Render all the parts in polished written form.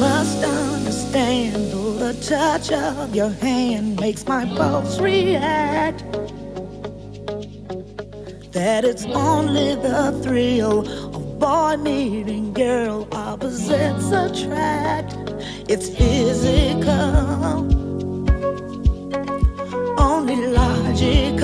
must understand, oh, the touch of your hand makes my pulse react. That it's only the thrill of boy meeting girl, opposites attract. It's physical, only logical.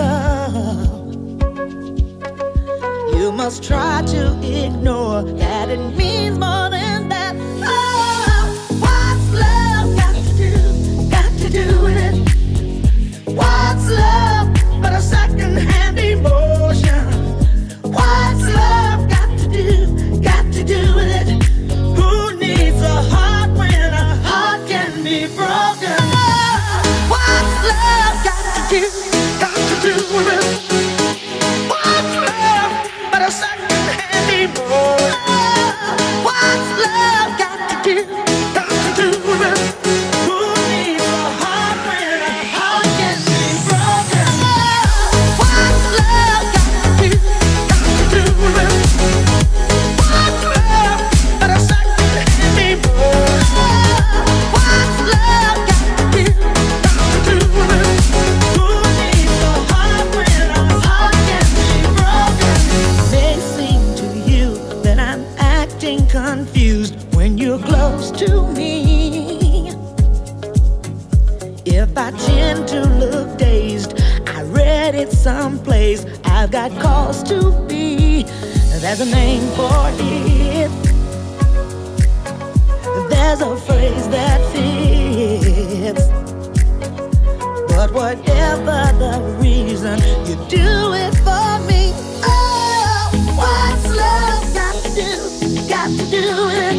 You must try to ignore that it means more than that. Oh, what's love got to do? Got to do with it. What's love but a second-hand emotion? What's love got to do? Got to do with it. Who needs a heart when a heart can be broken? Oh, what's love got to do? Got to do with it. What's love but a second-hand emotion? Oh, what's love got to do? Got to do with it. Who needs a heart when a heart can be broken? Oh, what's love got to do with it? What's love but a second-hand emotion? Oh, what's love got to do with it? Who needs a heart when a heart can be broken? May seem to you that I'm acting confused when you're close to me. If I tend to look dazed, I read it someplace. I've got cause to be. There's a name for it. There's a phrase that fits. But whatever the reason, you do it for me. Oh, what's love got to do? Got to do with it.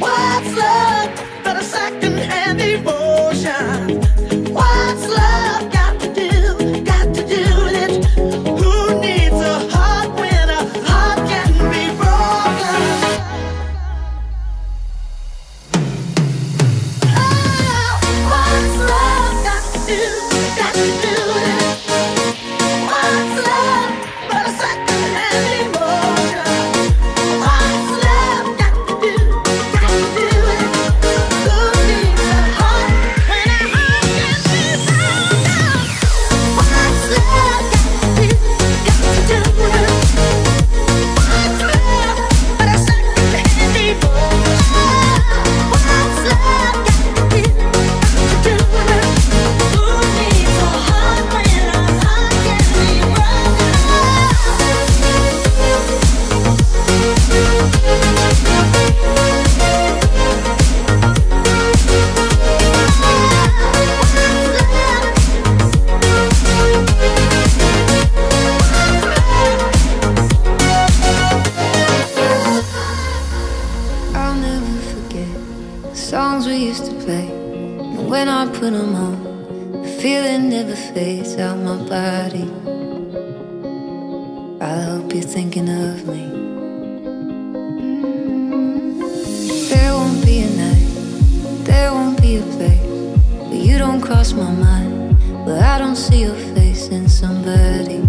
What's love but a second-hand emotion? What's love got to do? Got to do with it. Who needs a heart when a heart can be broken? Oh, what's love got to do? Got to do with it. What's love but a second-hand emotion? What's love got to do? Got to do with it. Who needs a heart when a heart can be broken? What's love got to do? Got to do with it. What's love but a second-hand emotion? What's love got to do? Got to do with it. Who needs a heart when a heart can be broken? I'll never forget the songs we used to play, and when I put them on, the feeling never fades out my body. I hope you're thinking of me. There won't be a night, there won't be a place where you don't cross my mind, where I don't see your face in somebody.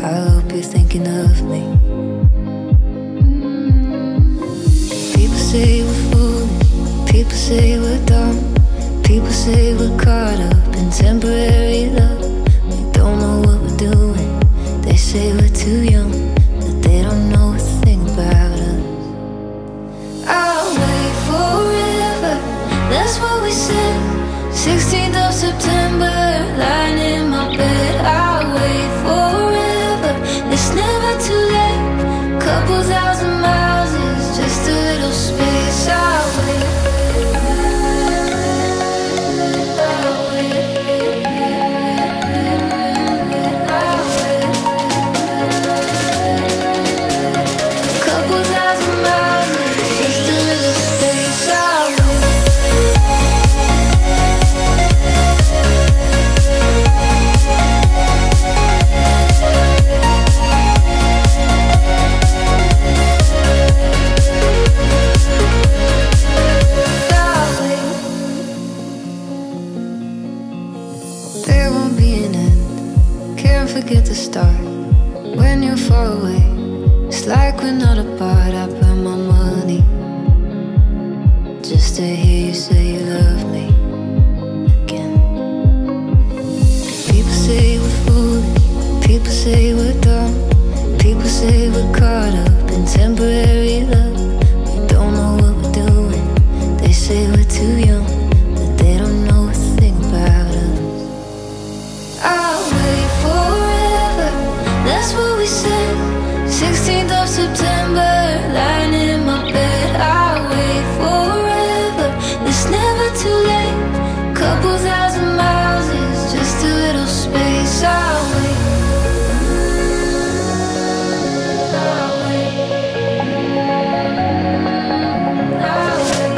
I hope you're thinking of me. People say we're foolish, people say we're dumb, people say we're caught up in temporary love. We don't know what we're doing, they say we're too young, but they don't know a thing about us. I'll wait forever, that's what we said. 16th of September, lying in my bed. I'll wait forever, it's never too late. Couple thousand miles is just a little space. I'll wait. I'll wait. I'll wait. Couple thousand miles is just a little space. I'll wait. I'll wait. There won't be an end, can't forget the start. When you're far away, it's like we're not apart. I buy my money, just to hear you say you love me again. People say we're foolish, people say we're dumb, people say we're caught up in temporary love. We don't know what we're doing. They say we're too young, but they don't know a thing about us. I'll wait forever, that's what we said. 16th of September, lying in my bed. I'll wait forever, it's never too late. Couple thousand miles is just a little space. I'll wait, I'll wait, I'll wait.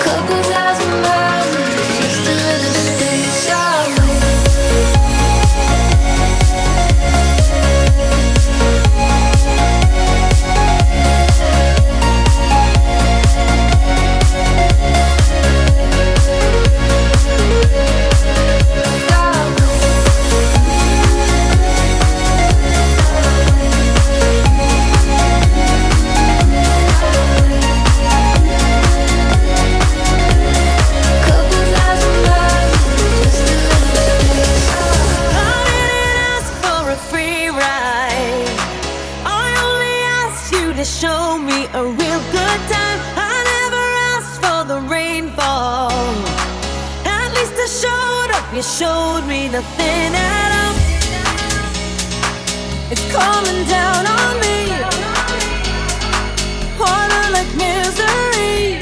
Couple thousand miles is just a little space. I'll wait. Show me a real good time. I never asked for the rainfall. At least I showed up, you showed me nothing at all. It's coming down on me, harder like misery.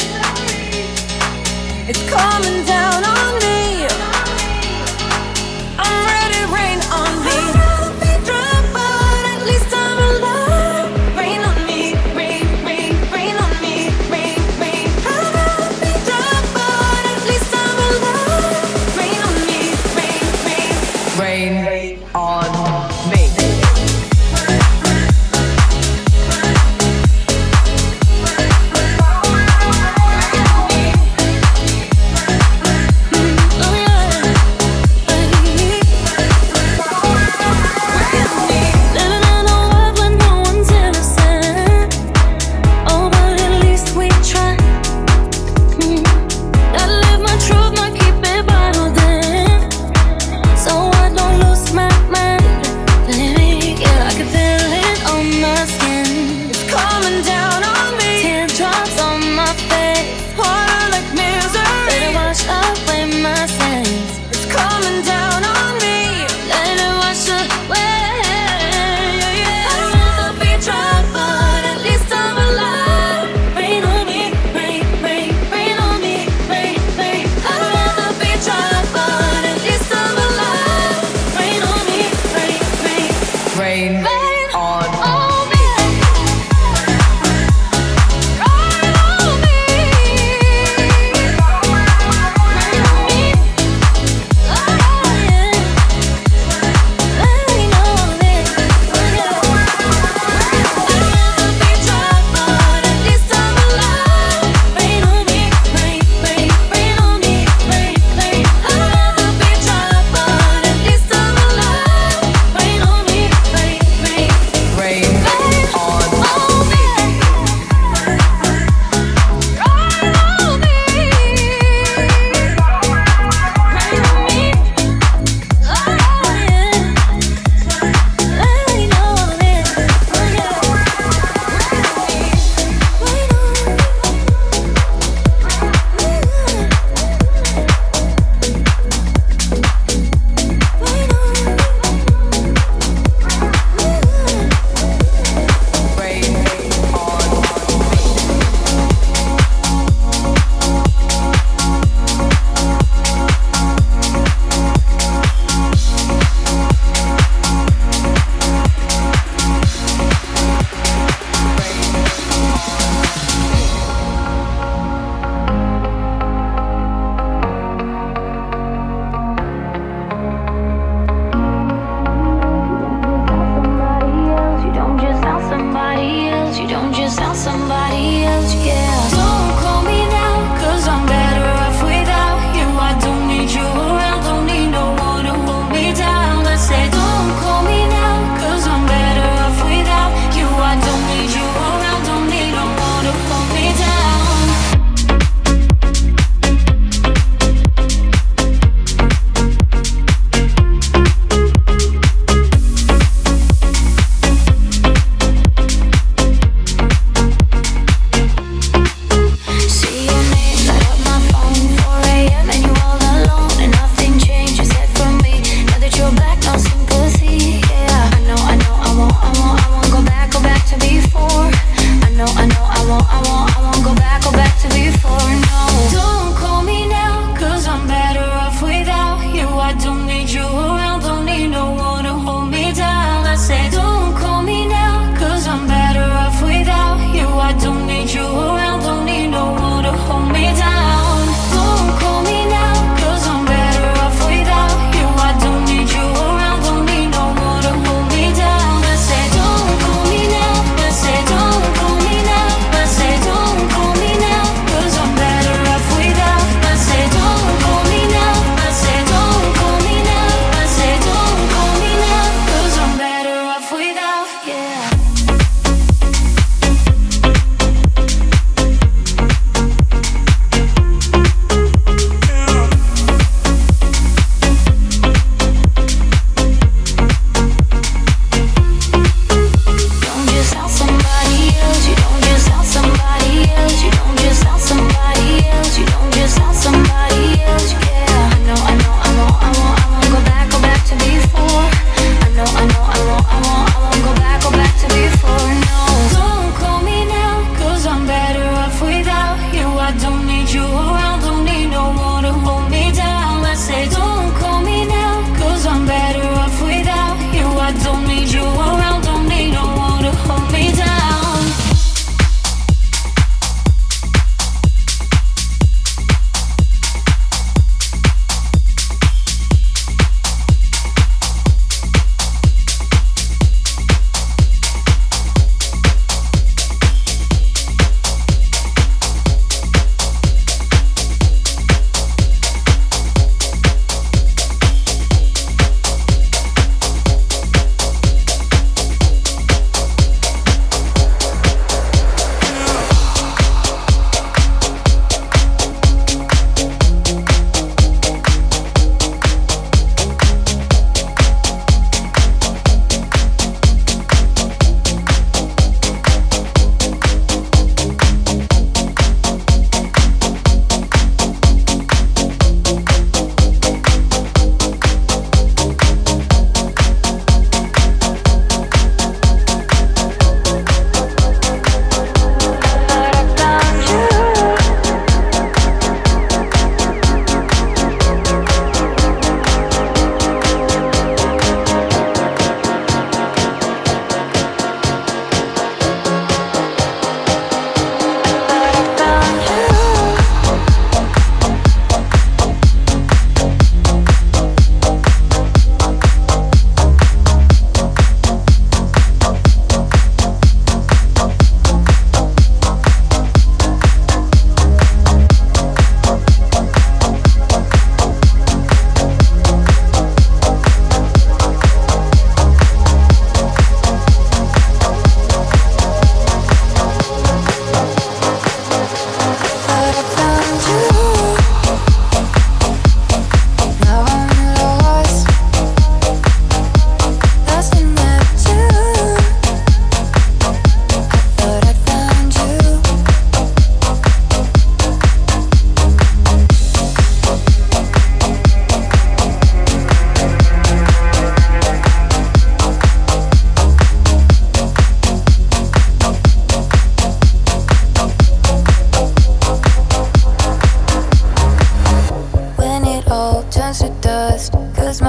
It's coming down on me.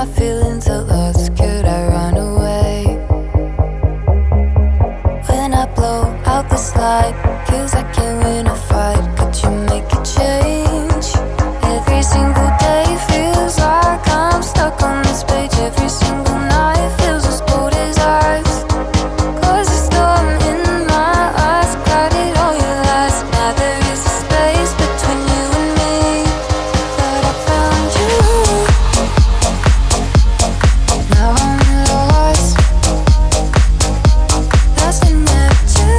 my feelings are lost, could I run away? When I blow out this light, 'cause I can't win a fight, could you make a change? Every single day feels like I'm stuck on this page. Every single night feels as cold as ice, 'cause the storm in my eyes clouded all your lies. Now there is a space between you and me, but I found you. Now I'm lost, lost in Neptune. I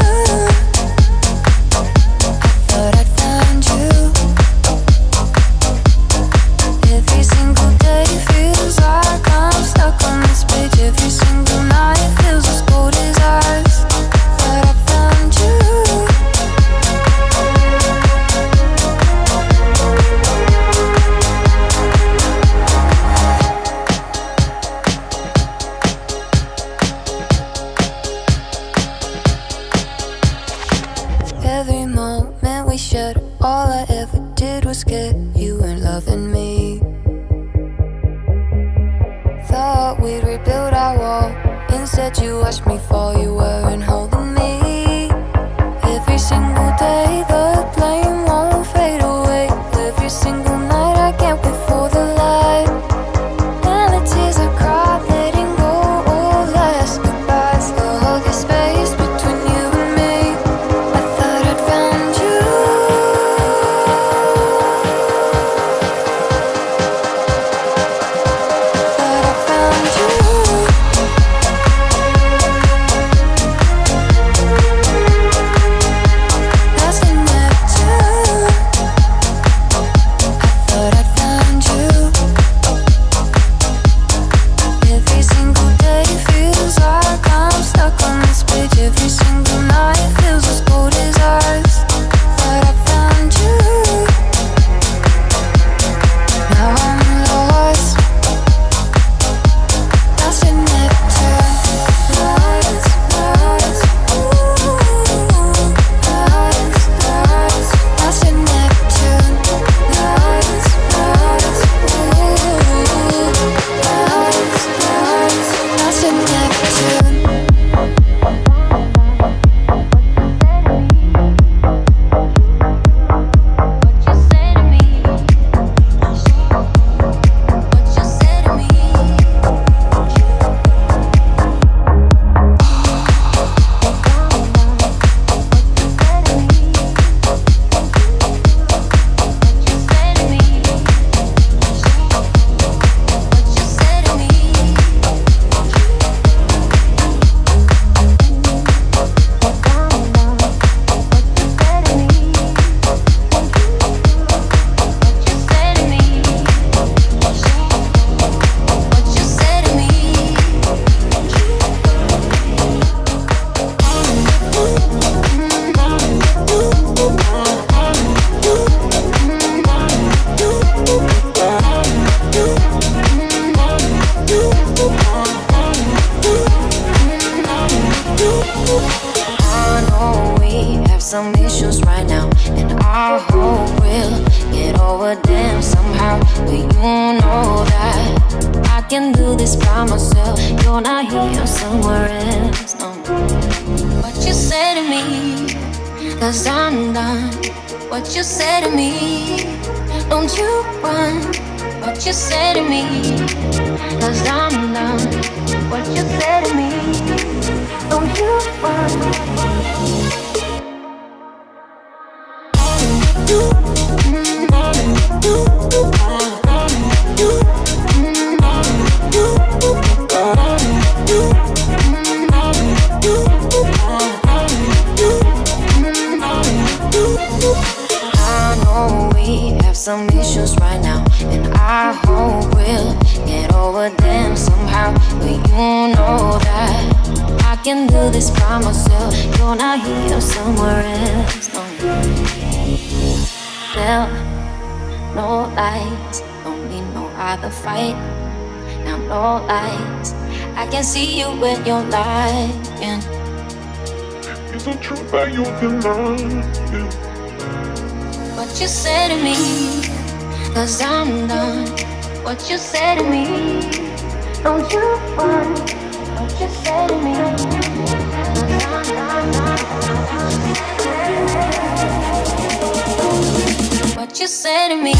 thought I'd found you. Every single day feels like I'm stuck on this page. Every single night feels as cold as ice, but I found you. Every moment we shared, all I ever did was get you and loving me. Thought we'd rebuild our wall, instead you watched me fall, you weren't holding me. Every single day the blame won't fade away. Every single night I can't wait for the light. And the tears I cried, letting go all last goodbyes. The whole space between you and me, I thought I'd found you. Thought I found you. Lost in Neptune. I thought I'd found you. Every single day feels like I'm stuck on this page. Every single night feels as cold as ice, but I found you. Now I'm lost, lost in Neptune. Lies, lies, ooh, lies, lies. Lost in Neptune. Lies, lies, ooh, lies, lies. Lost in Neptune. I know we have some issues right now, and I hope we'll get over them somehow. But you know that I can't do this by myself. You're not here, somewhere else. No. What you say to me, 'cause I'm done. What you say to me, don't you run. What you say to me, 'cause I'm done. What you say to me, don't you I know we have some issues right now, and I hope we'll get over them somehow. But you know that I can do this by myself. You're not here, somewhere else. No, well, no lights, don't need no other fight. Now no lights, I can see you when you're lying. It's the truth that you deny. What you say to me, 'cause I'm done. What you say to me, Don't you want what you say to me? What you say to me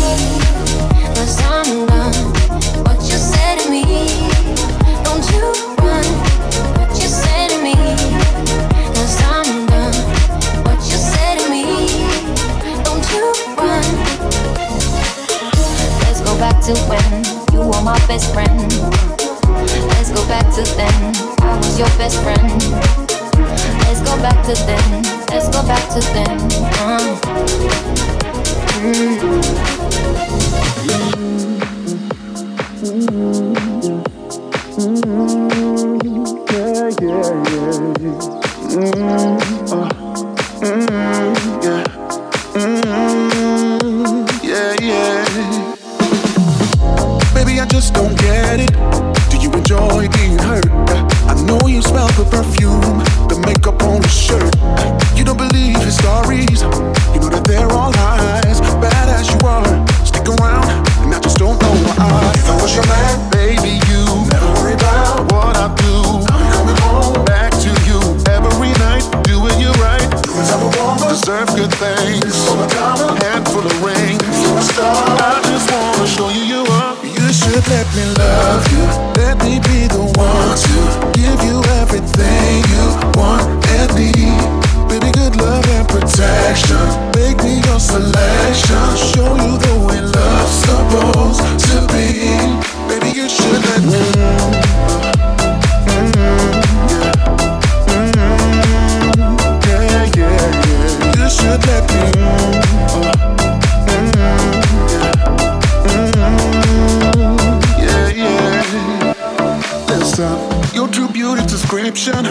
was undone. What you say to me? Don't you run? What you say to me was undone. What you say to me? Don't you run? Let's go back to when you were my best friend. Let's go back to then, I was your best friend. Let's go back to then, let's go back to then. Yeah, yeah, yeah. Yeah. Yeah, yeah. Baby, I just don't get it. Enjoy being hurt. I know you smell the perfume, the makeup on the shirt. You don't believe his stories. You know that they're all lies. Bad as you are, stick around, and I just don't know why. If I was your man, baby, you never worry about what I do. I'm coming home back to you every night, doing you right. You have a woman, deserve good things. So I got a handful of rings. You're a star. I just wanna show you you are. You should let me love you. Let me be the one to give you everything you want and need. Baby, good love and protection. Make me your selection. Show you the way love's supposed to be. Baby, you should let me yeah, yeah, yeah. You should let me your true beauty's description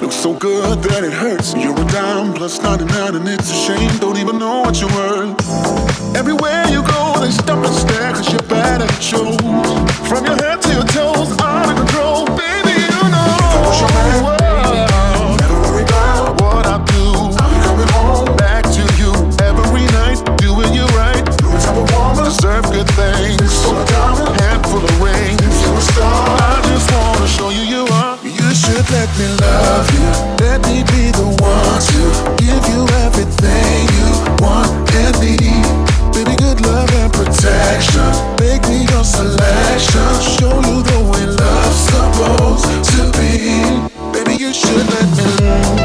looks so good that it hurts. You're a dime plus 99 and it's a shame. Don't even know what you earn. Everywhere you go they stop and stare, cause you're bad at shows. From your head to your toes, out of control. Baby, you know if I was your man, baby, never worry about what I do. I'm coming home back to you every night, doing you right. You're the type of woman, deserve good things. So a diamond, handful of rings. You're a star. Let me love you, let me be the one to give you everything you want and need. Baby, good love and protection. Make me your selection. Show you the way love's supposed to be. Baby, you should let me love.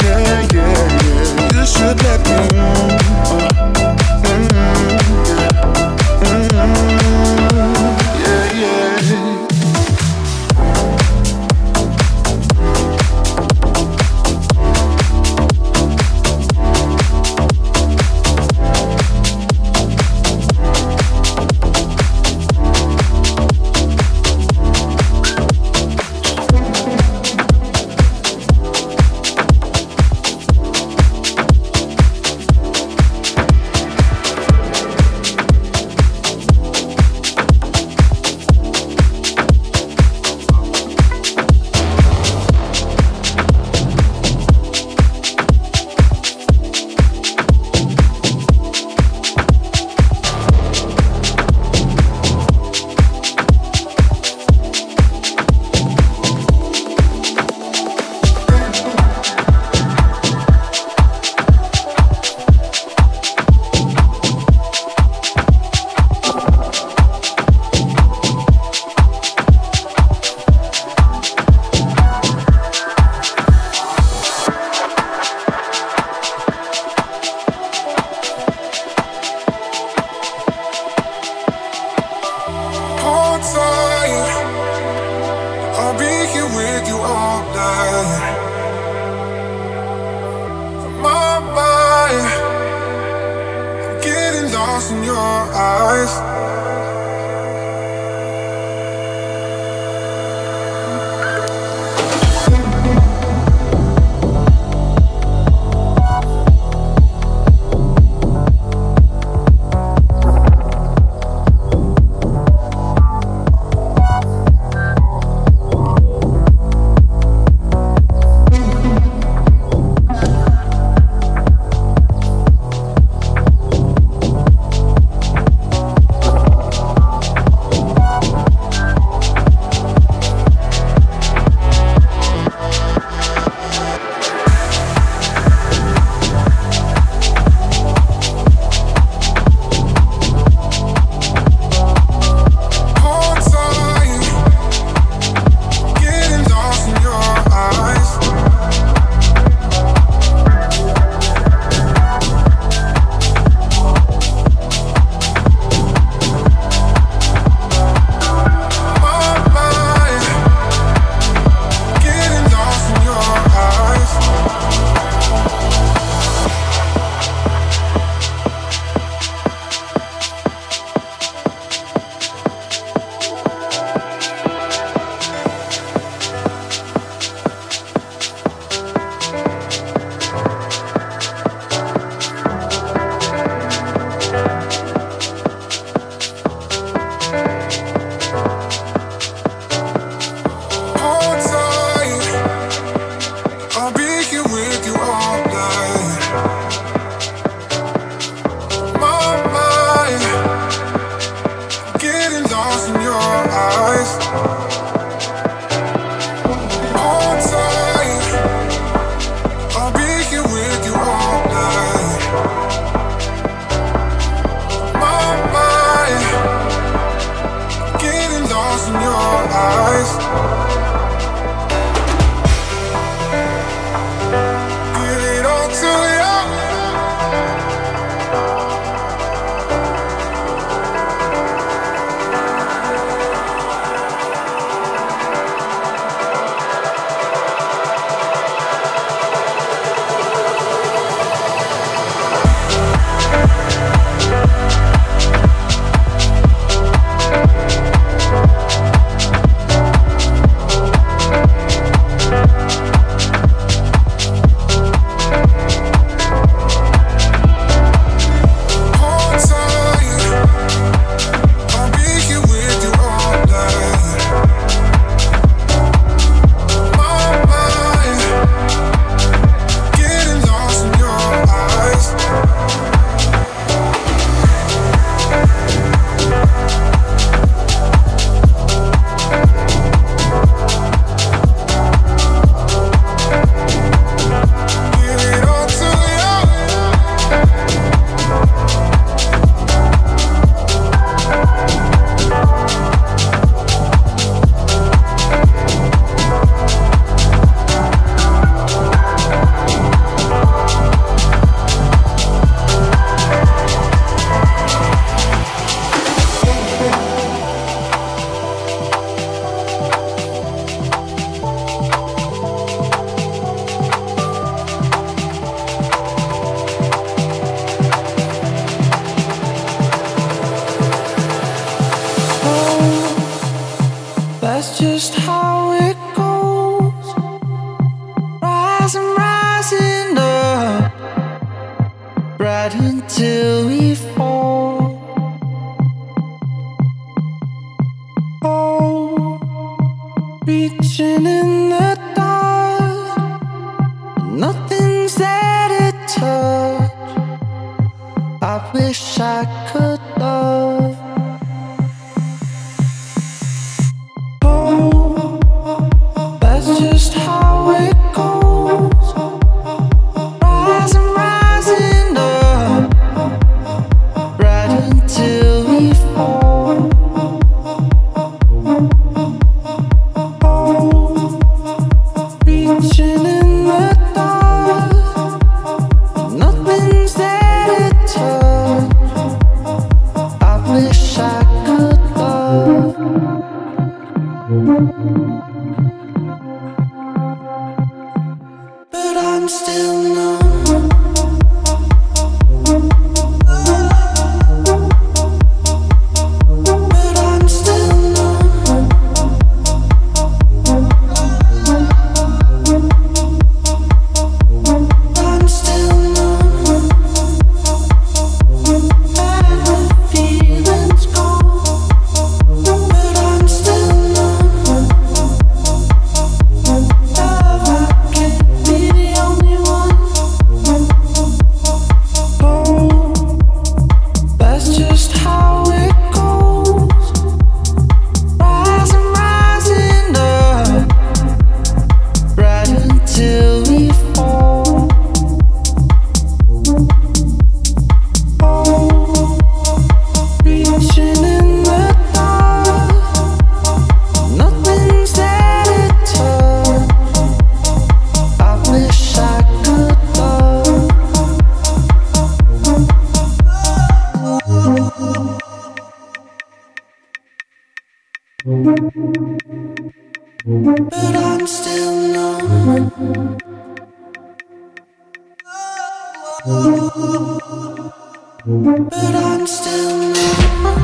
Yeah, yeah, yeah. You should let me ride until we fall. Oh, reaching in the dark, nothing's there to touch. I wish I could love. Oh, that's just how it goes. But I'm still numb. But I'm still numb. I'm still numb. And the feeling's gone. But I'm still numb. Love, I can't be the only one. Oh, that's just how it goes. Rising up, right until we fall. Oh, reaching in the dark, nothing's there to touch. I wish I could love. But I'm still numb. But I'm still numb. But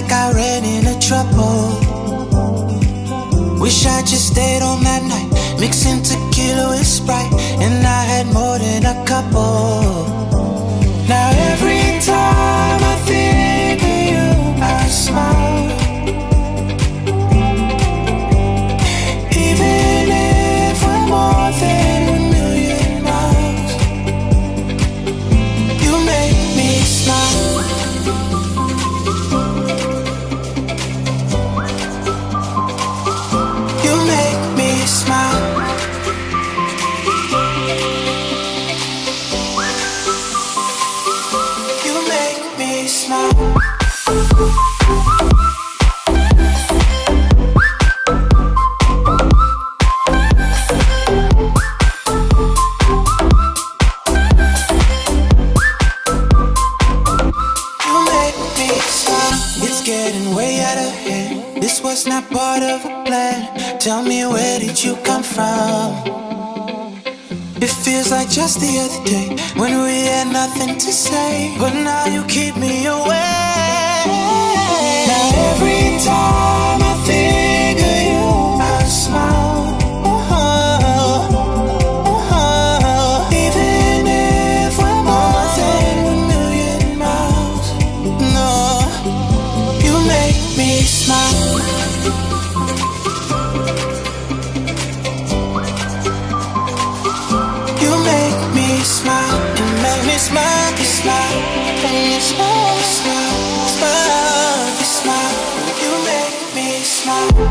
like I ran into trouble. Wish I just stayed on that night, mixing tequila with Sprite, and I had more than a couple. Now every time I think of you, I smile. Even if we're more than 1 million miles, you make me smile. You make me smile. Tell me, where did you come from? It feels like just the other day when we had nothing to say, but now you keep me away. Now every time I think of you, I smile. Even if we're more than 1 million miles, no, you make me smile. Smile, you smile, you smile, you smile, you smile, you smile, you make me smile.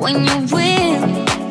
When you win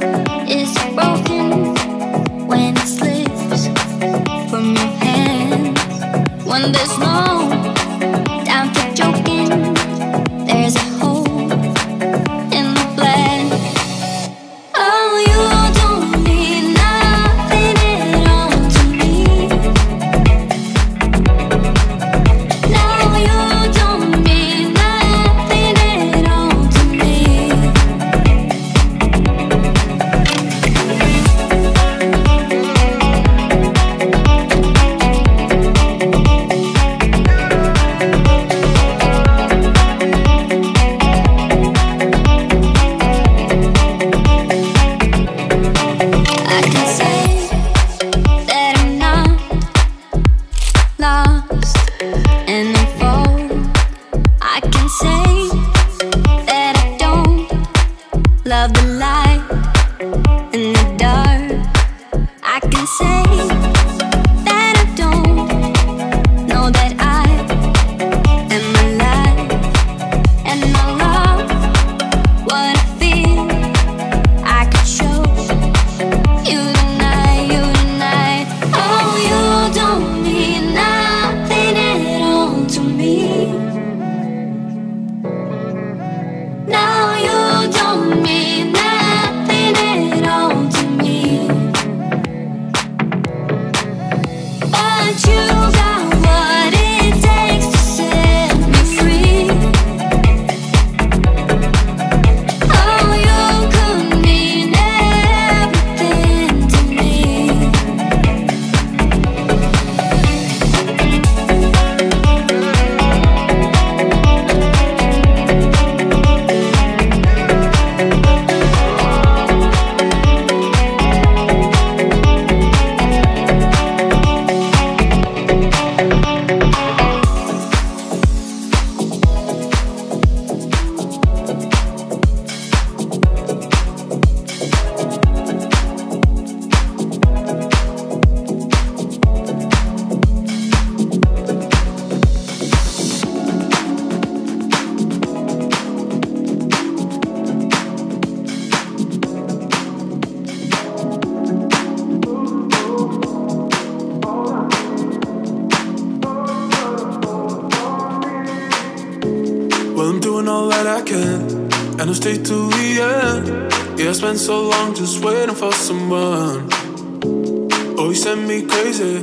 weekend, and I'll stay till the end. Yeah, I spent so long just waiting for someone. Oh, you sent me crazy,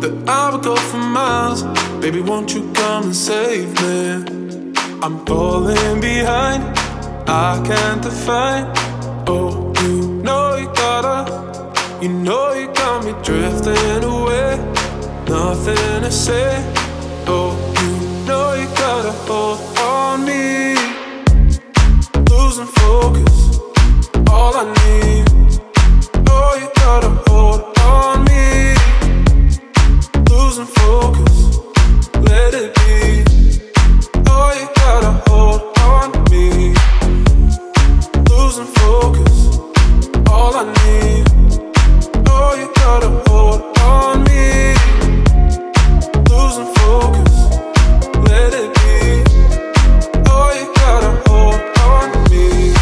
that I would go for miles. Baby, won't you come and save me? I'm falling behind, I can't define. Oh, you know you got me drifting away. Nothing to say. Oh, you know you gotta hold on me. Losing focus, all I need. Oh, you gotta hold on me. Losing focus, let it be. Oh, you gotta hold on me. Losing focus, all I need. Oh, you gotta hold on me. Losing focus, let it be. Oh, you gotta hold on me.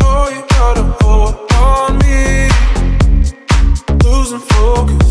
Oh, you gotta hold on me. Oh, you gotta hold on me.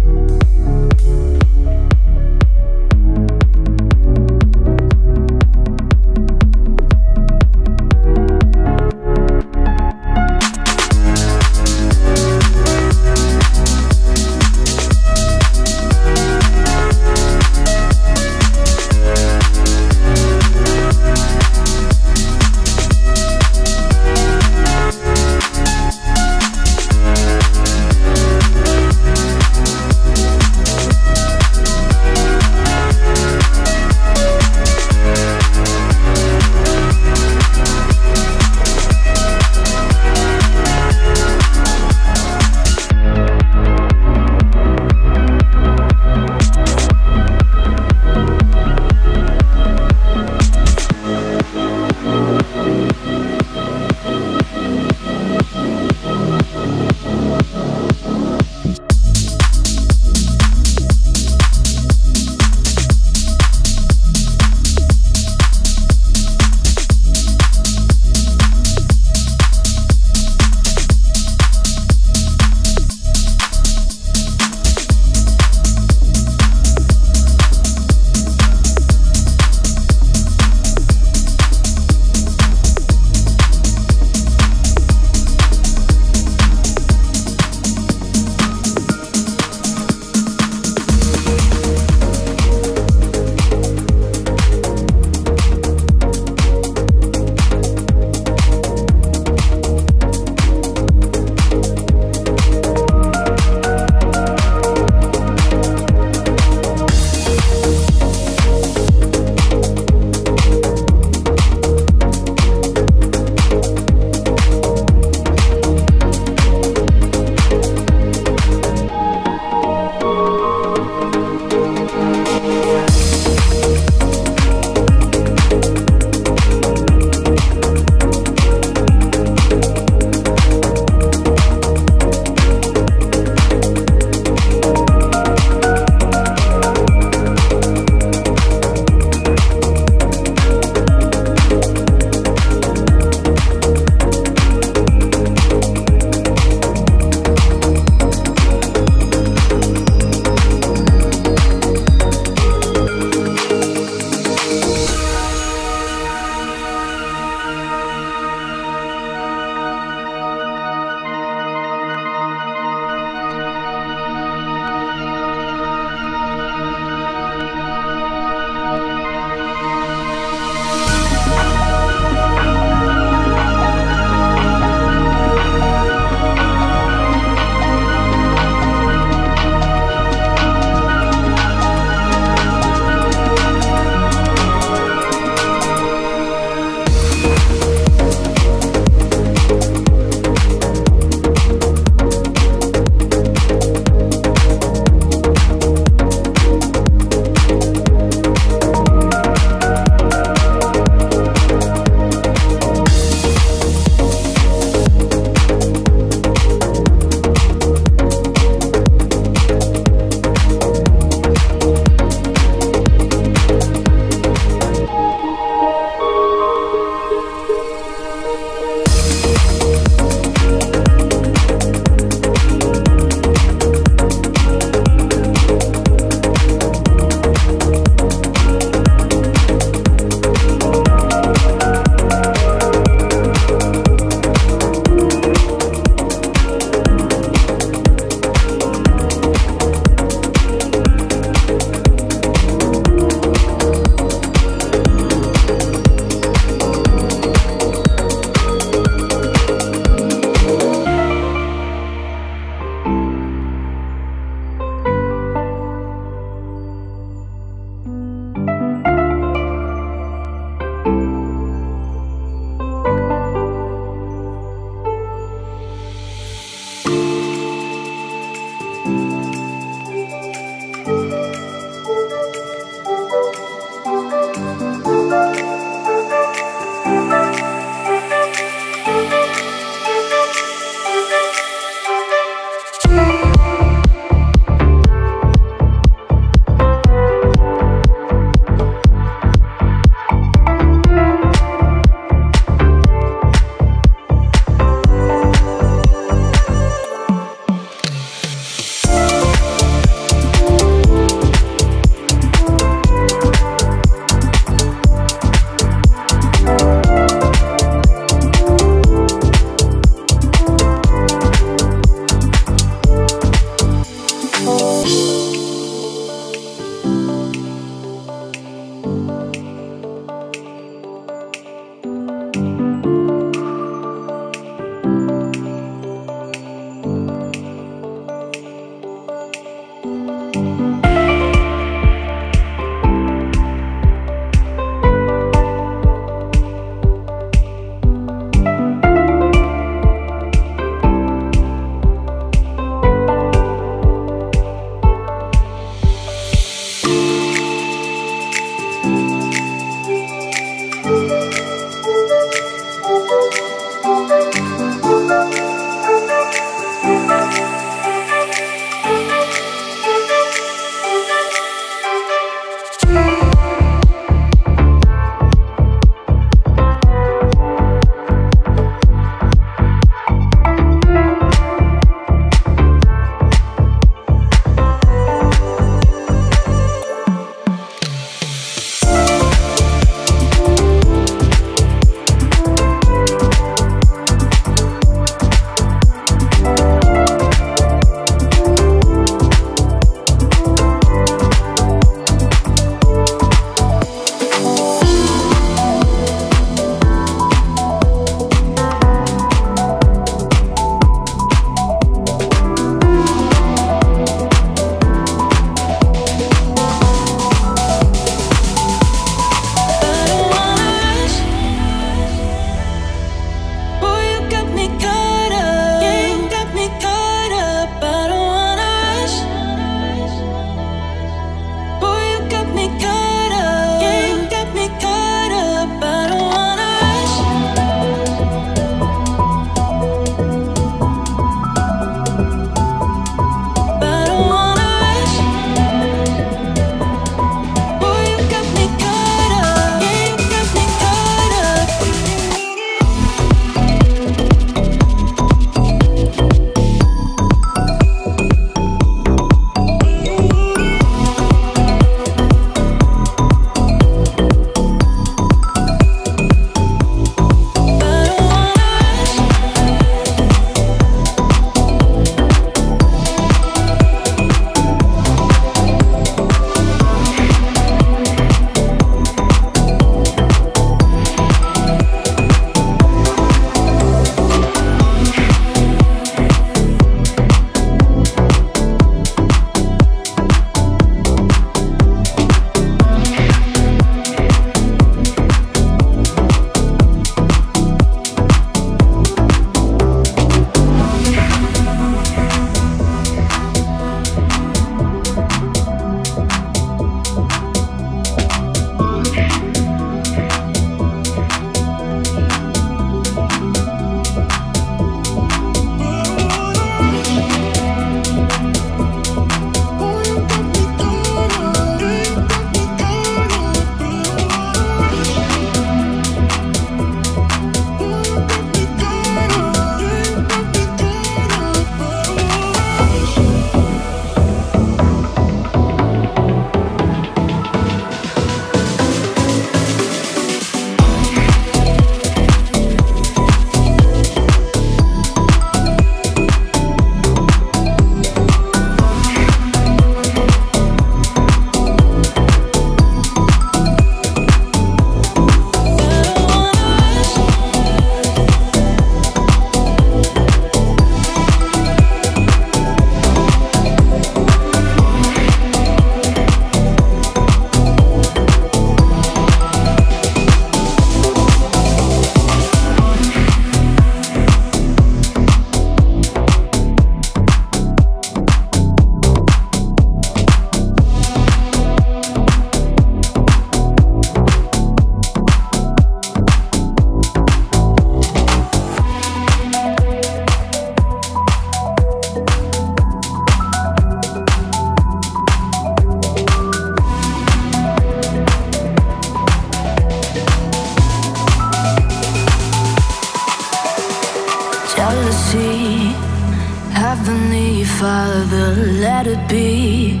Heavenly Father, let it be.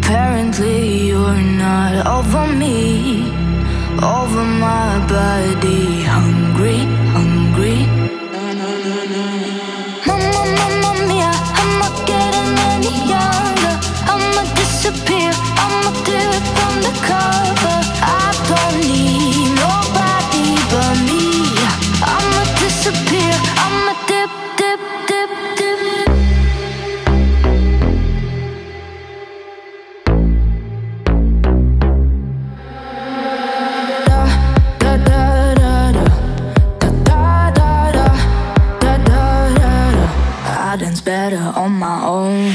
Apparently you're not over me, over my body. Hungry, hungry. Mama, mama mia, I'm not getting any younger. I'ma disappear, I'ma do it undercover. I don't need nobody but me. I'ma disappear, I'ma dip, dip, dip, dip. Better on my own.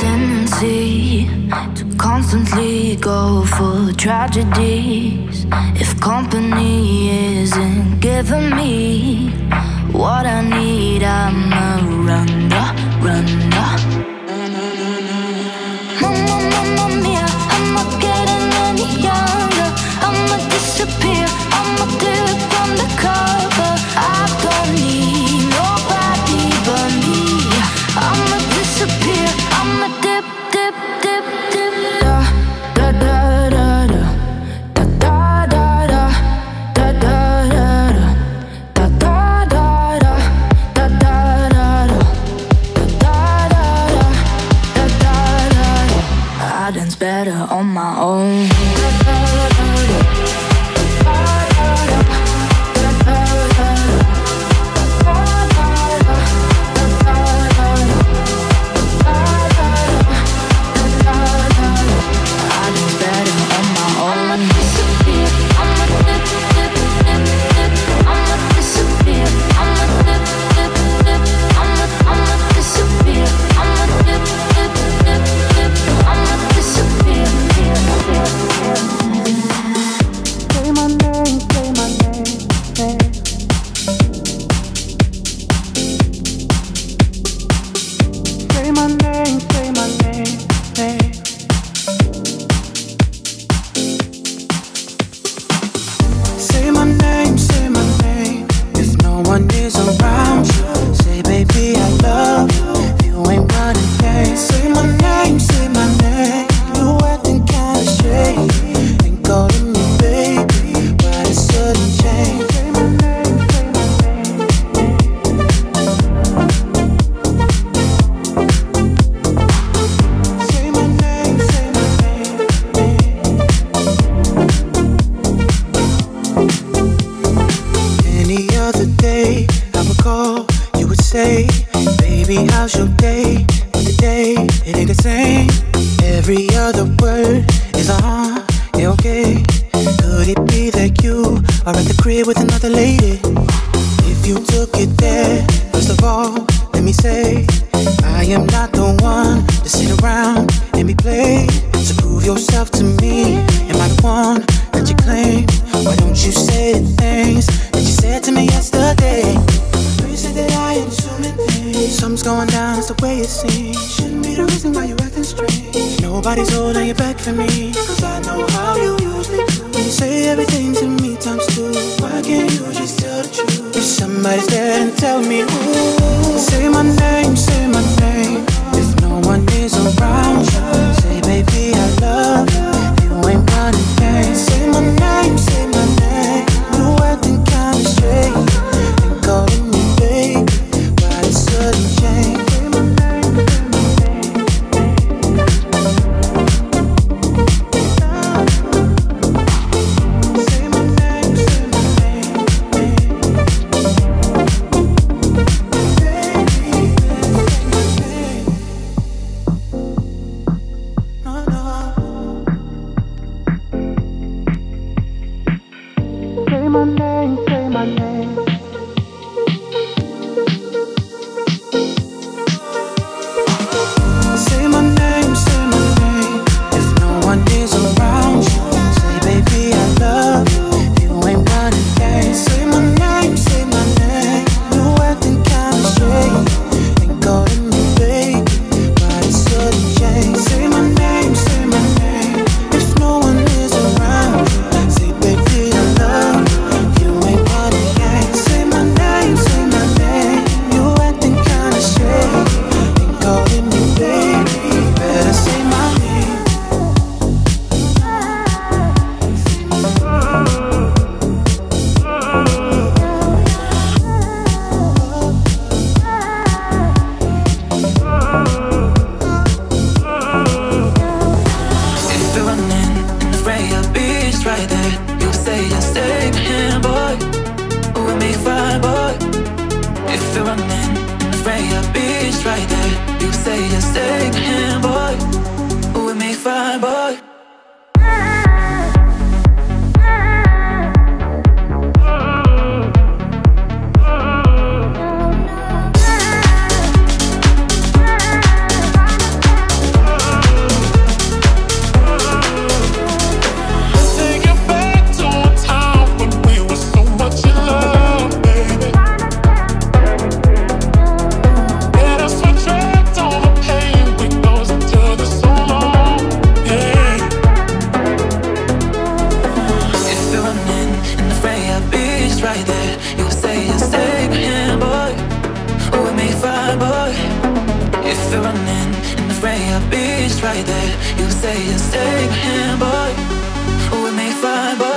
Tendency to constantly go for tragedies. If company isn't giving me what I need, I'm a runner. Mama, mama mia, I'm not getting any younger. I'ma disappear, I'ma do it undercover. I don't need nobody but me. I'ma disappear, I'ma dip, dip, dip, dip. Da da da da da da da da da da da da. Better on my own. in the Freya beach right there. You say you stay in, boy. Oh, it may fire, boy. If you're running in the Freya beach right there. You say you stay in, boy. Oh, it may fire, boy.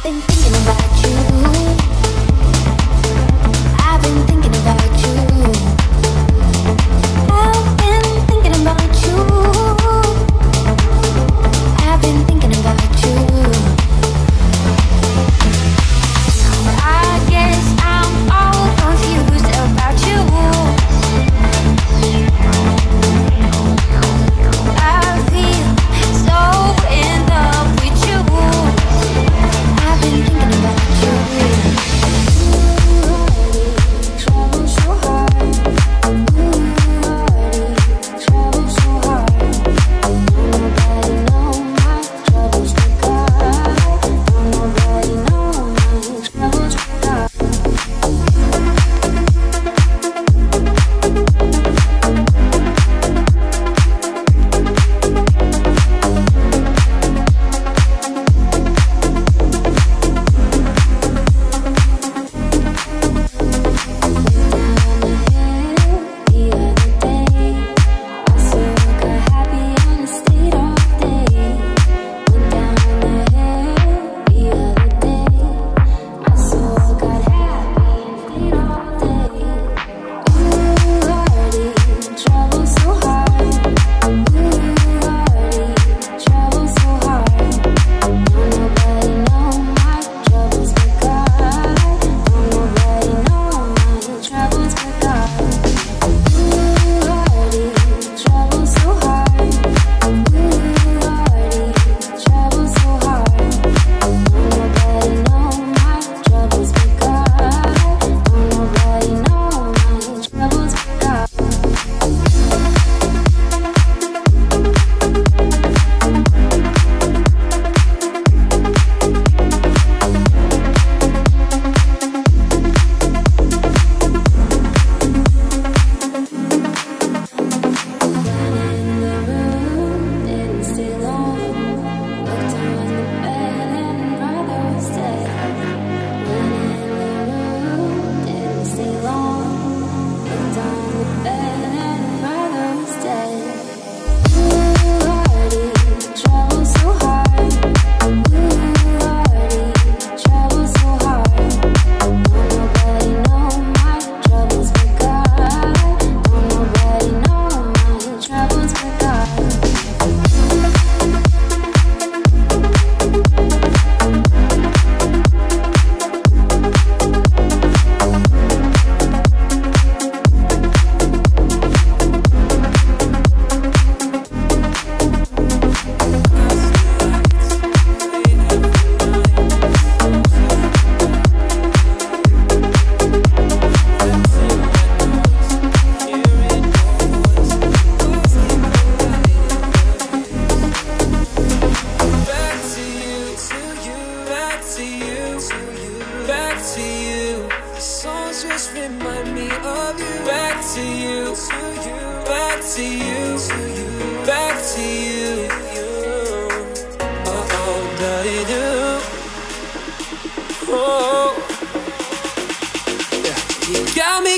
Thank you.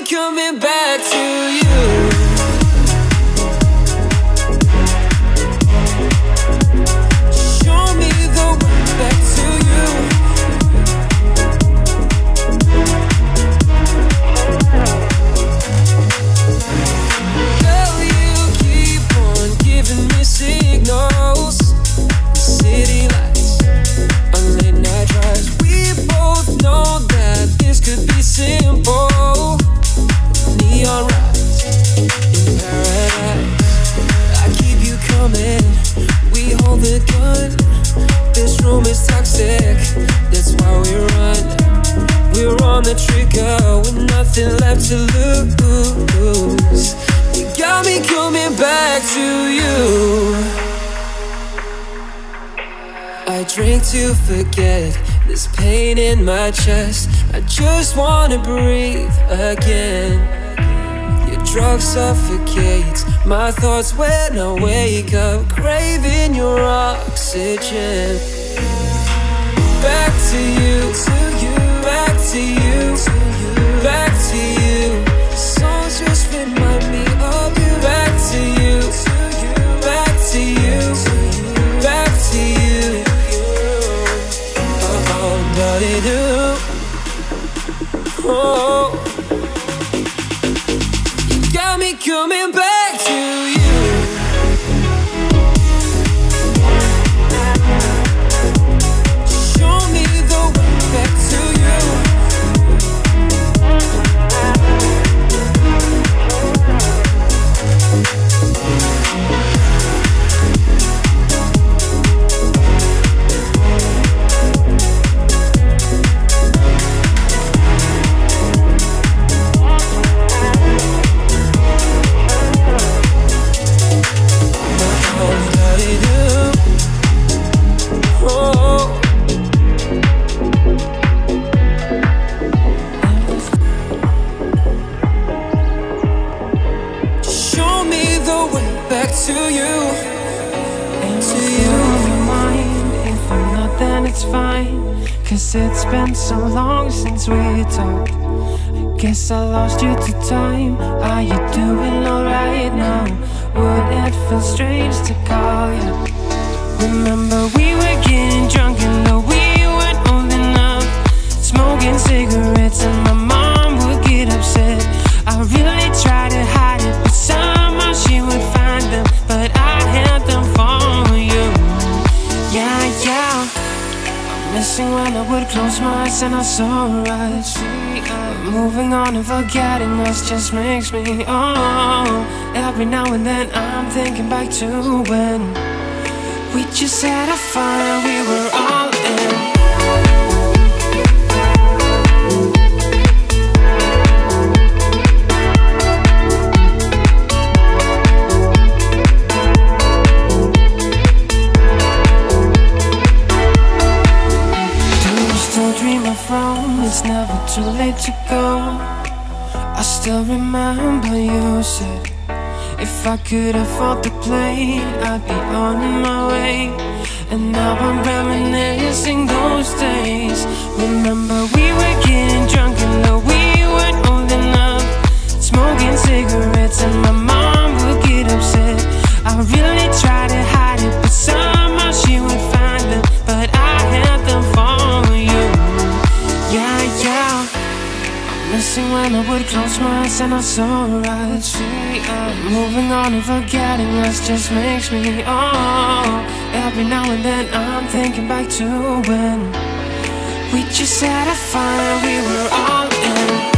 ain't coming back to you. To forget this pain in my chest, I just wanna breathe again. Your drug suffocates my thoughts when I wake up, craving your oxygen. Back to you, back to you, back to you. The songs just remind me of you. Back to you, back to you, back to you. Darling, oh, you got me coming back to you. Show me the way back to you. It's been so long since we talked. I guess I lost you to time. Are you doing alright now? Would it feel strange to call you? Remember we were getting drunk and though we weren't old enough, smoking cigarettes and my mom would get upset. I really tried to hide it, but somehow she would find them. But I had them for you. Yeah, yeah. Missing when I would close my eyes and I saw her eyes. Moving on and forgetting us just makes me, oh. Every now and then I'm thinking back to when we just had a fire, we were all in. It's never too late to go. I still remember you said if I could afford the plane, I'd be on my way. And now I'm reminiscing those days. Remember we were getting drunk and though we weren't old enough, smoking cigarettes and my mom would get upset. I really tried to hide it, but somehow she would find them. But I had them for you. Yeah, yeah. Missing when I would close my eyes and I saw her eyes. Moving on and forgetting us just makes me, oh. Every now and then I'm thinking back to when we just had a fire, we were all in.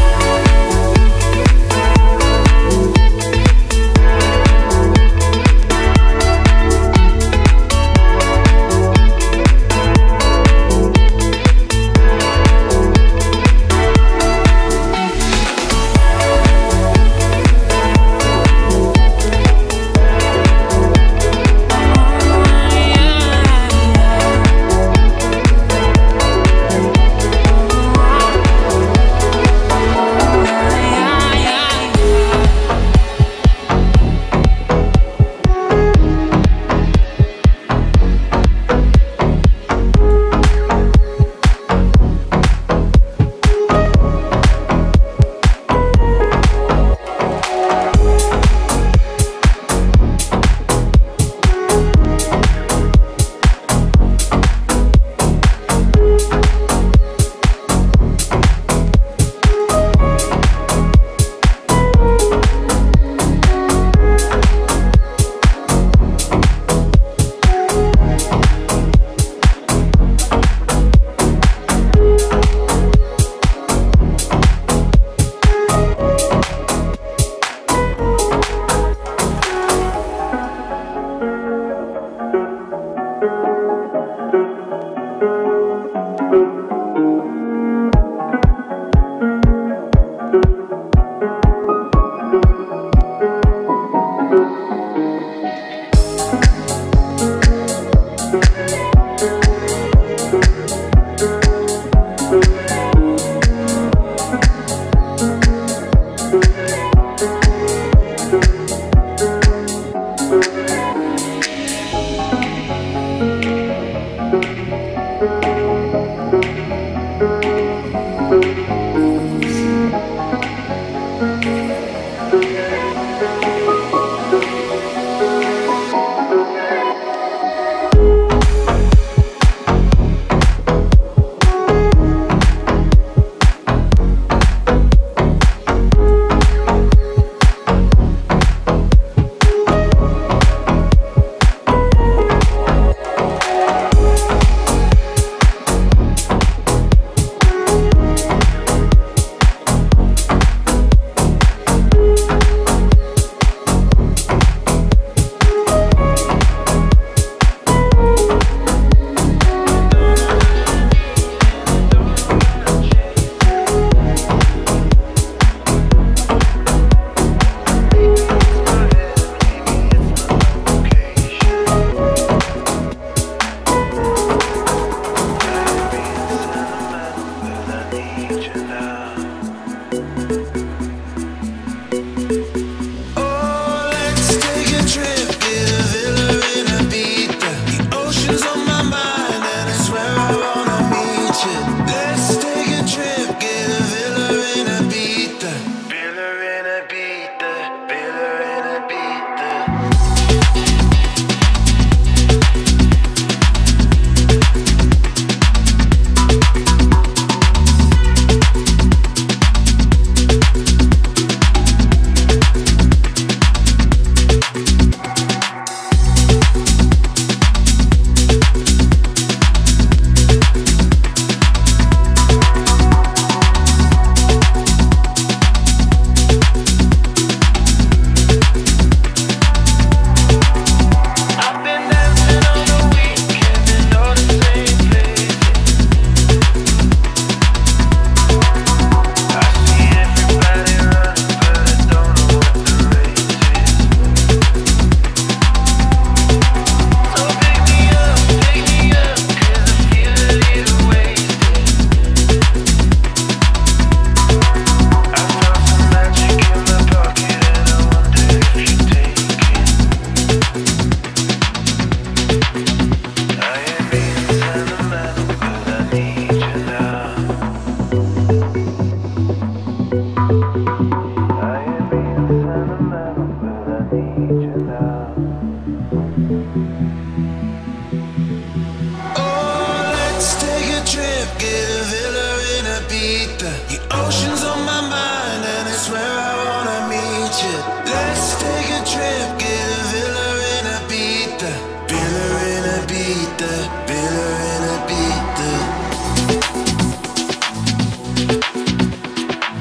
Ocean's on my mind and it's where I wanna meet you. Let's take a trip, get a villa in Ibiza. Villa in Ibiza, villa in Ibiza.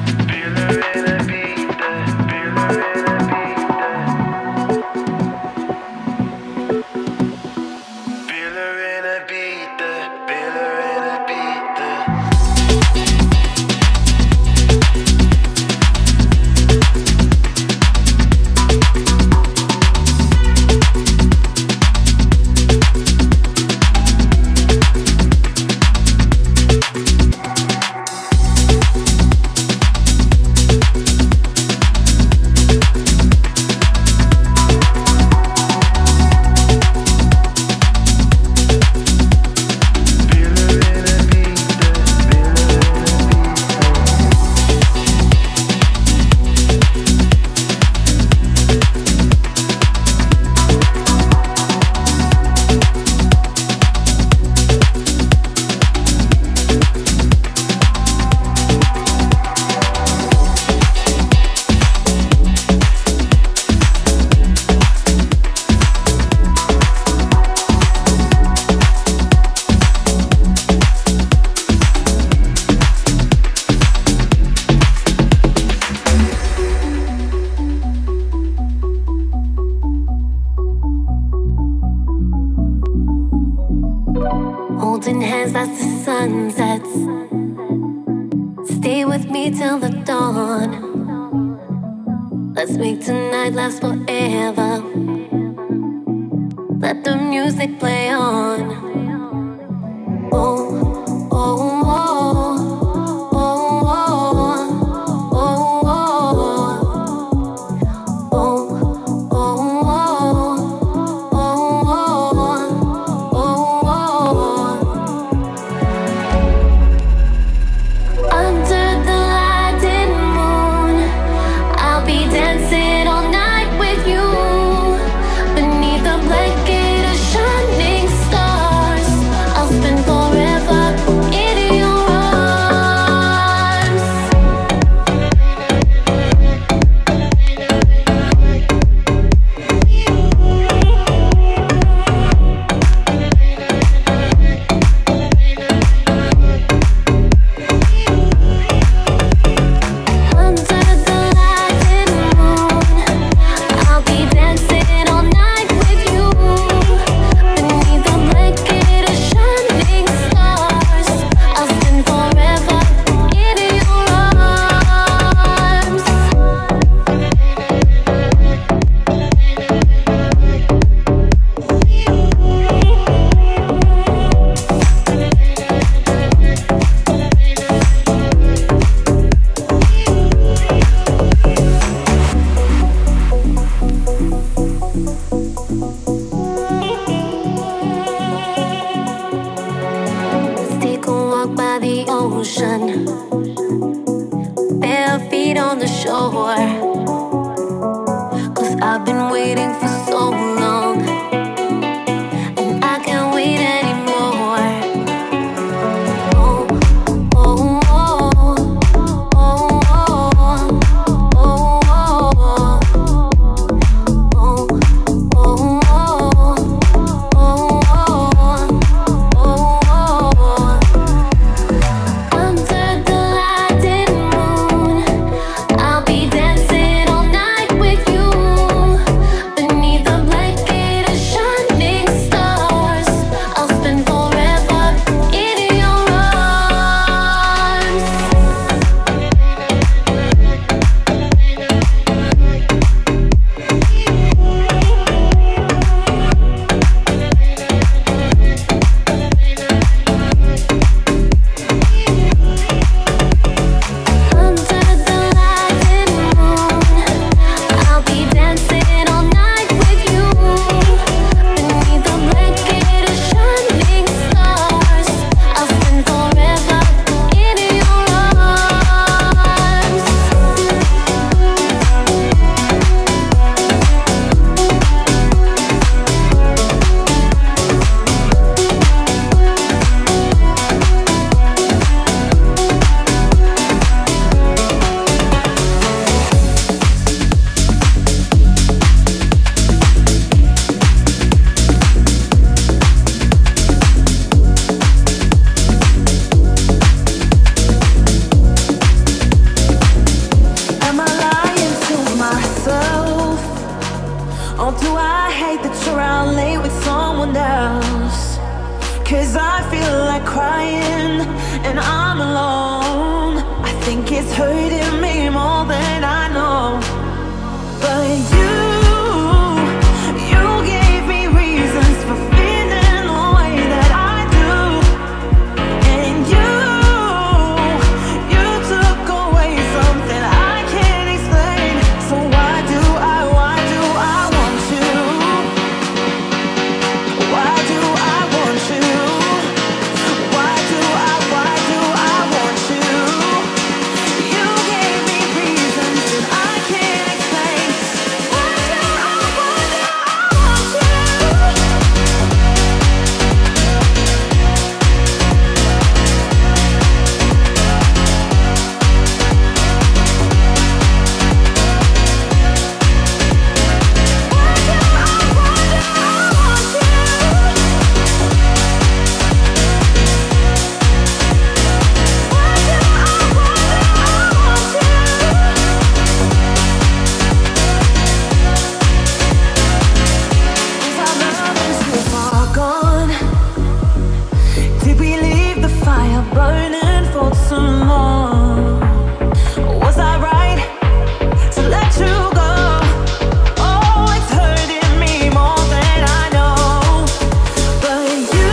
Villa in Ibiza, villa in Ibiza. Villa in Ibiza, villa in Ibiza. Holding hands, that's the sunsets. Stay with me till the dawn. Let's make tonight last forever. Let the music play on. Oh, oh, oh. By the ocean, bare feet on the shore, 'cause I've been waiting for so long, and I can't wait anymore. Dance. feel like crying and I'm alone. I think it's hurting me more than I know. But you gave me reasons for feeling the way that I do. And you took away something I can't explain. So why do I want you? Why do I want you? Why do I want you? You gave me reasons that I can't explain. Why do I want you? Is our love is so far gone? Did we leave the fire burning for too long? Was I right to let you go? Oh, it's hurting me more than I know. But you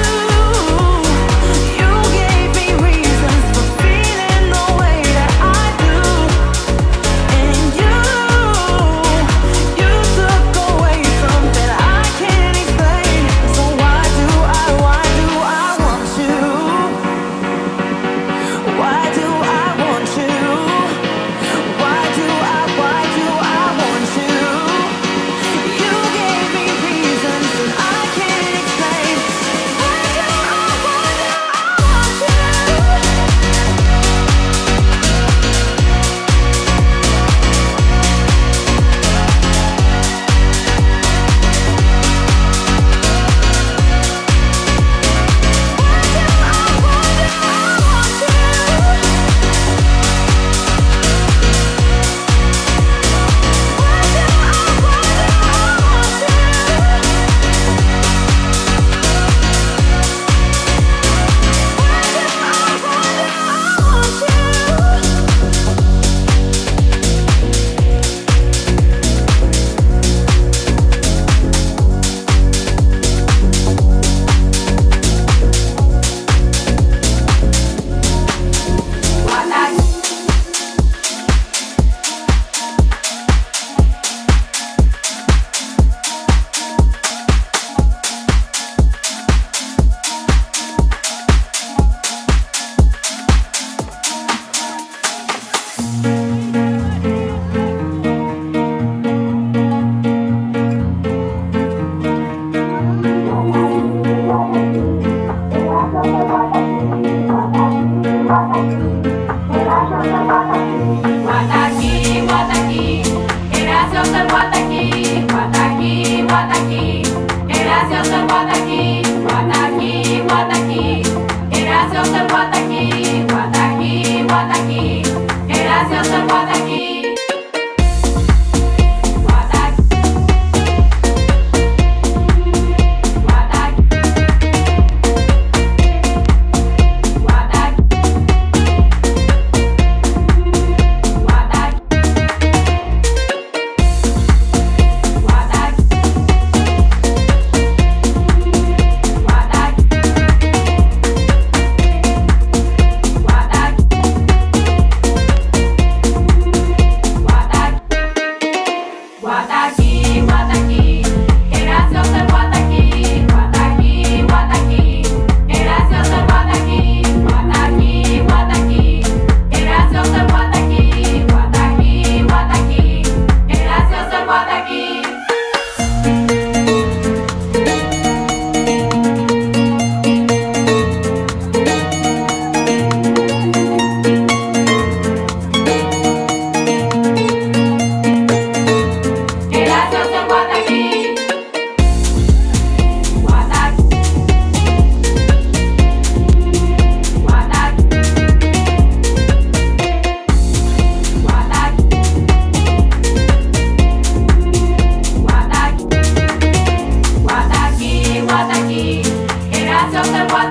gave me reasons for feeling the way that I do. And you took away something I can't explain. So why do I want you? Why do I want you? Why do I want you? You gave me reasons that I can't explain. Why do I want you?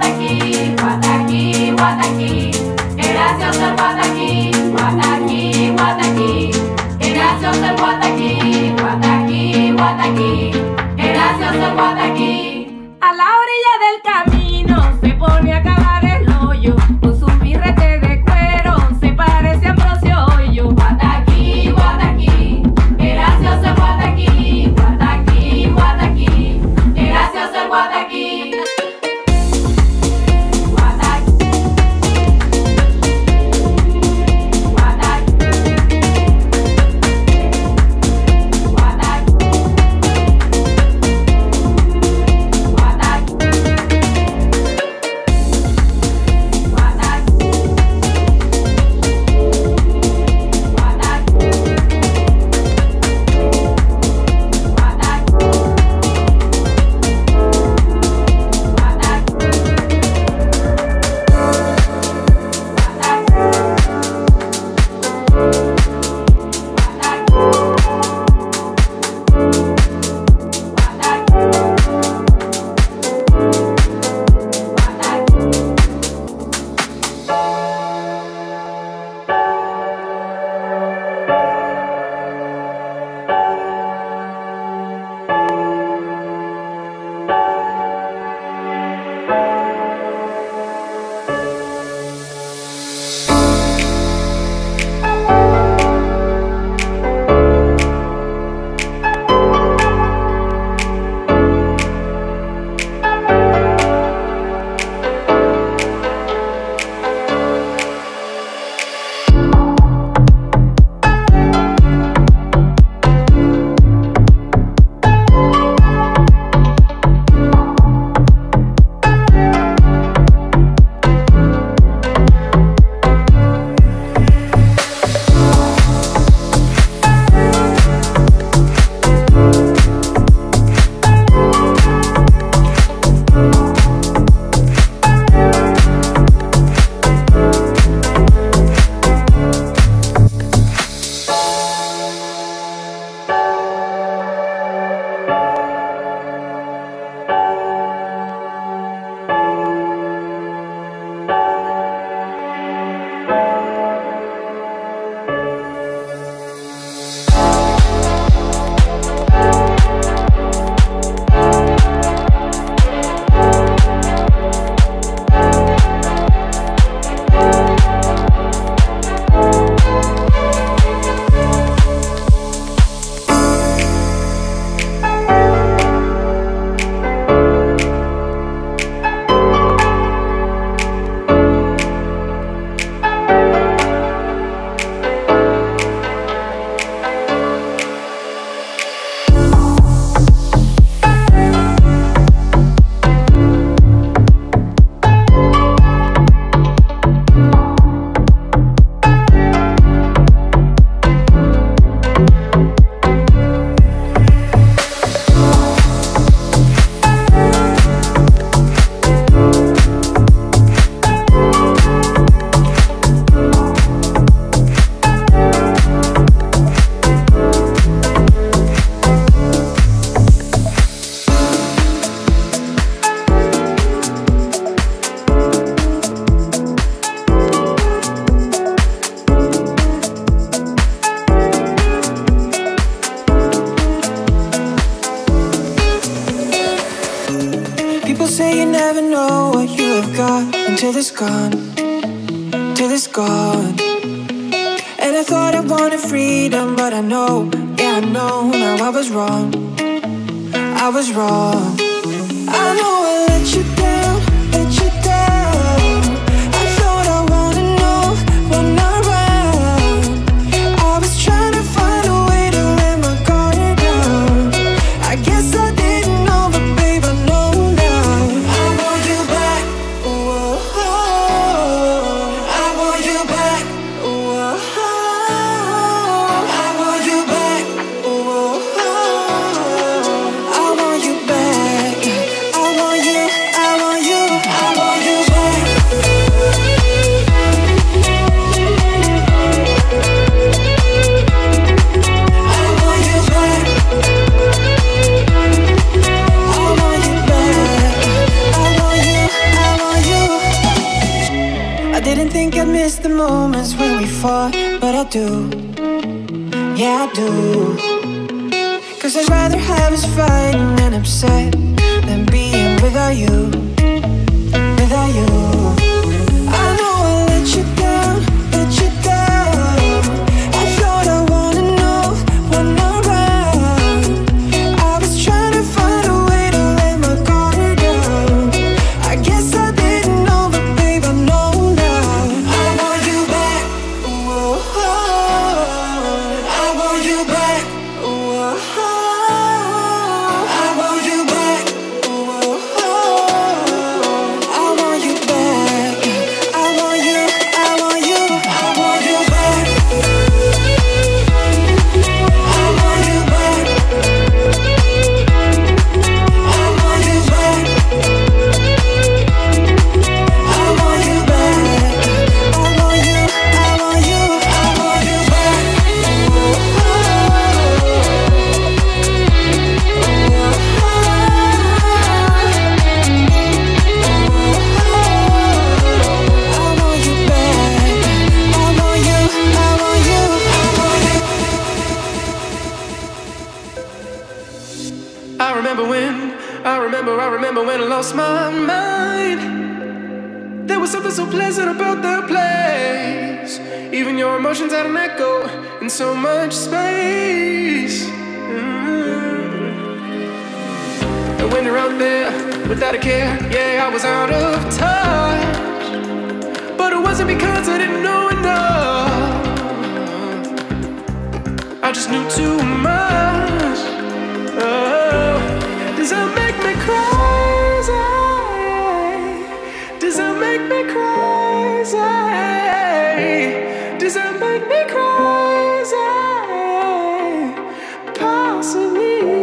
Wataki, Guataquí, gracioso Guataquí. A la orilla del camino se pone a cavar el hoyo, con su birrete de cuero se parece a Ambrosio Hoyo. Guataquí, Guataquí, gracioso Guataquí, Guataquí, Guataquí, gracioso Guataquí. Cause I'd rather have us fighting and upset than being without you, without you. I know I let you down, let you down. I thought I wanna know when I'm around. I was trying to find a way to lay my guard down. I guess I didn't know, but babe, I know now. I want you back, whoa, whoa. I want you back, whoa. I remember when I lost my mind. There was something so pleasant about the place. Even your emotions had an echo in so much space. And when you're out there without a care, yeah, I was out of touch. But it wasn't because I didn't know enough. I just knew too much. Oh, does that make me cry? Does it make me crazy? Possibly.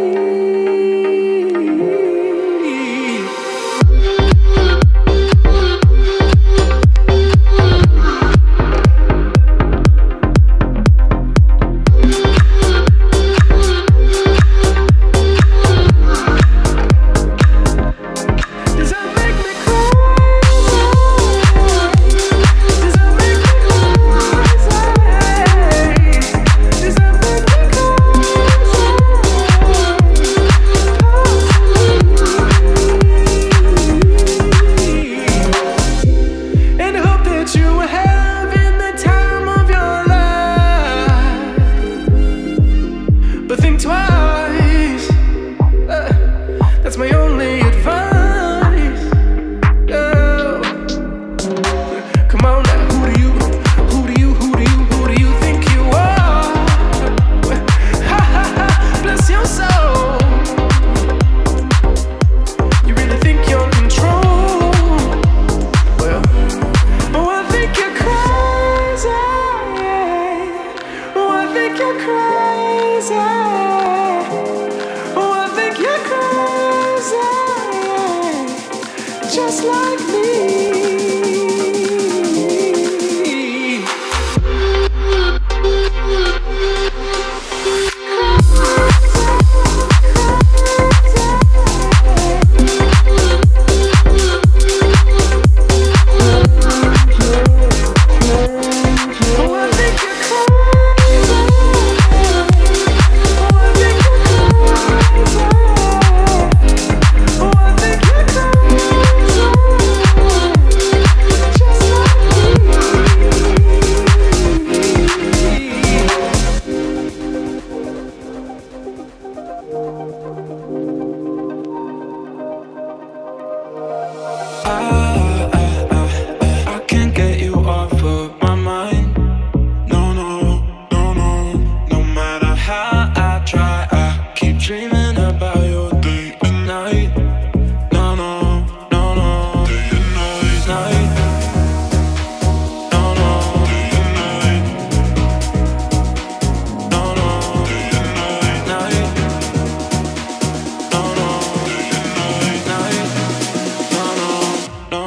Just like me. I can't get you off of my mind. No, no, no, no. No matter how I try, I keep dreaming about your day and night. No, no, no, no. Day and night, night. No, no. Day and night. No, no. Day and night, night. No, no. Day and night. No, no.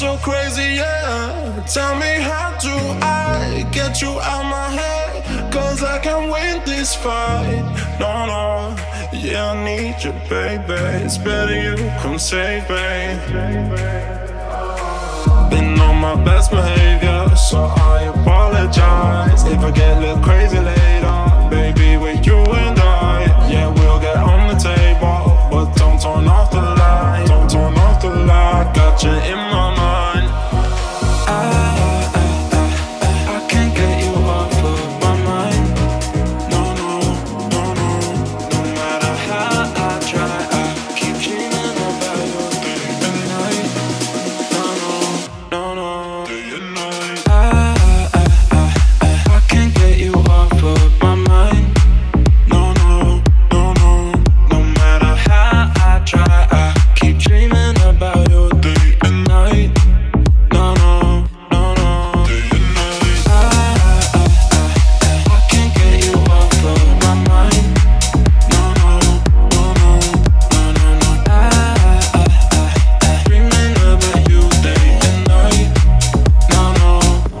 so crazy, yeah. Tell me, how do I get you out my head? Cause I can't win this fight. No, no, yeah, I need you, baby. It's better you come save me. Been on my best behavior, so I apologize if I get a little crazy later. Baby, with you and I, yeah, we'll get on the table, but don't turn off the light. Don't turn off the light, got you in my mind. I can't get you off of my mind. No, no, no, no. No matter how I try, I keep dreaming about your day and night. No, no, no, no. Day and night. I can't get you off of my mind. No, no, no, no. No matter how I try, I keep dreaming about your day and night. No, no, no, no. Day and night. I can't get you off of my mind. No, no, no, no. No, no, no. Dreaming about you day and night. No, no, no, no.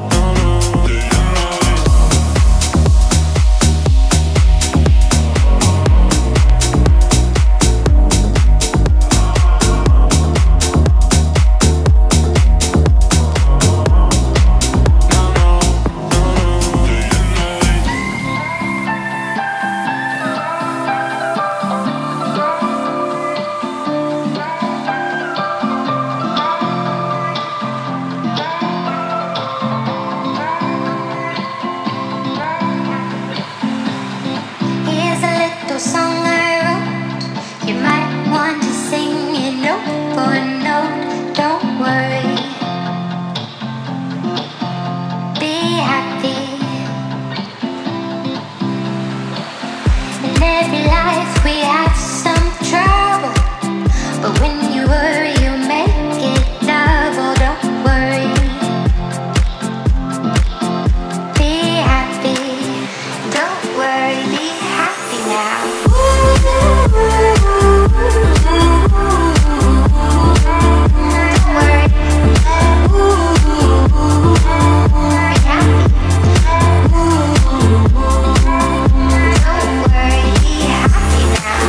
Day and night. No, no, no, no. Day and night. Here's a little song I wrote. You might want to sing it note for note. Don't worry, be happy. In every life we have some trouble, but when you worry, you make it double. Don't worry, be happy. Don't worry, be happy now. Don't worry, be happy. Don't worry, be happy now. Don't worry, be happy.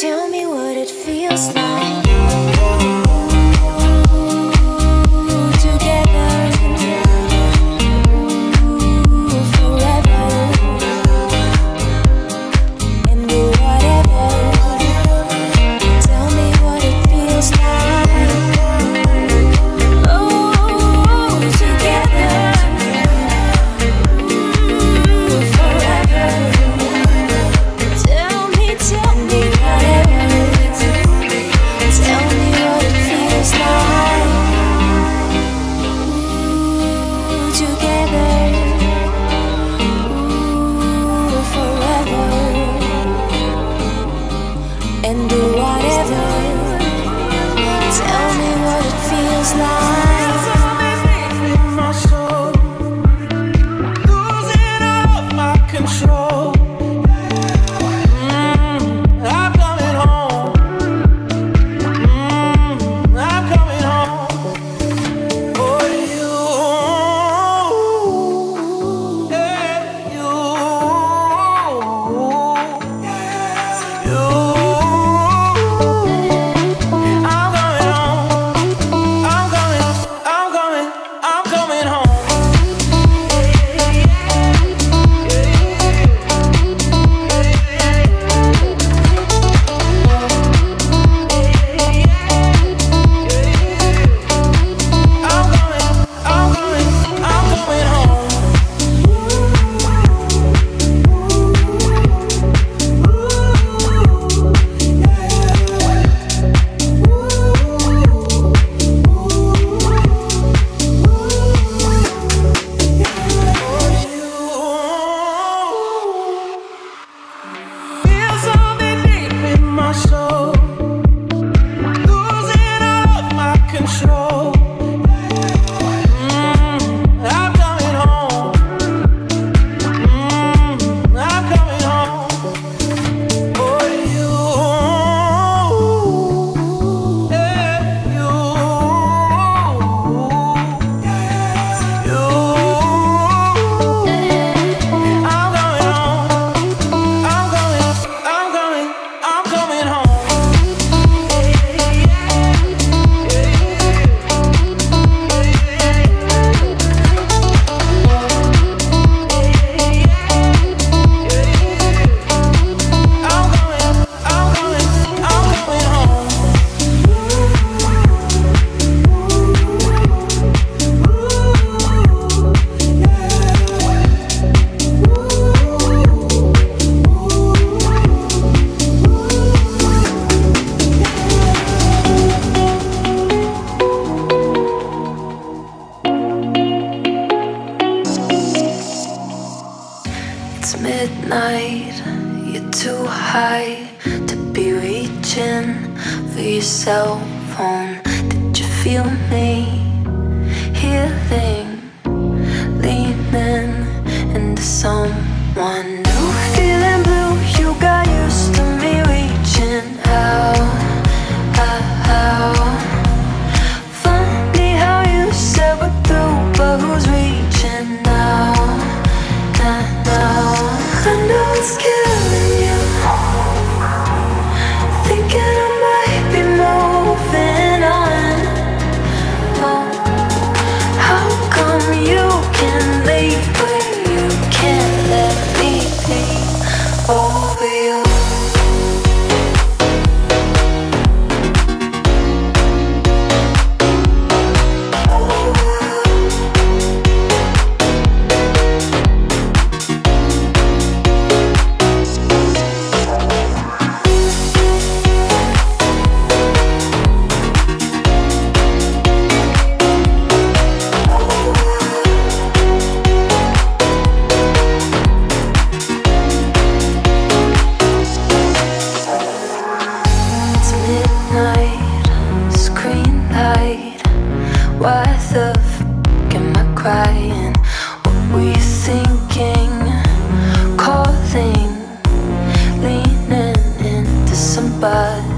Tell me what it feels like. And do whatever. Tell me what it feels like. In my soul, losing all of my control. I'm coming home. I'm coming home. For you. Yeah, you. It's midnight, you're too high to be reaching for your cell phone. Did you feel me healing, leaning into someone new? Feeling blue, you got used to me. by.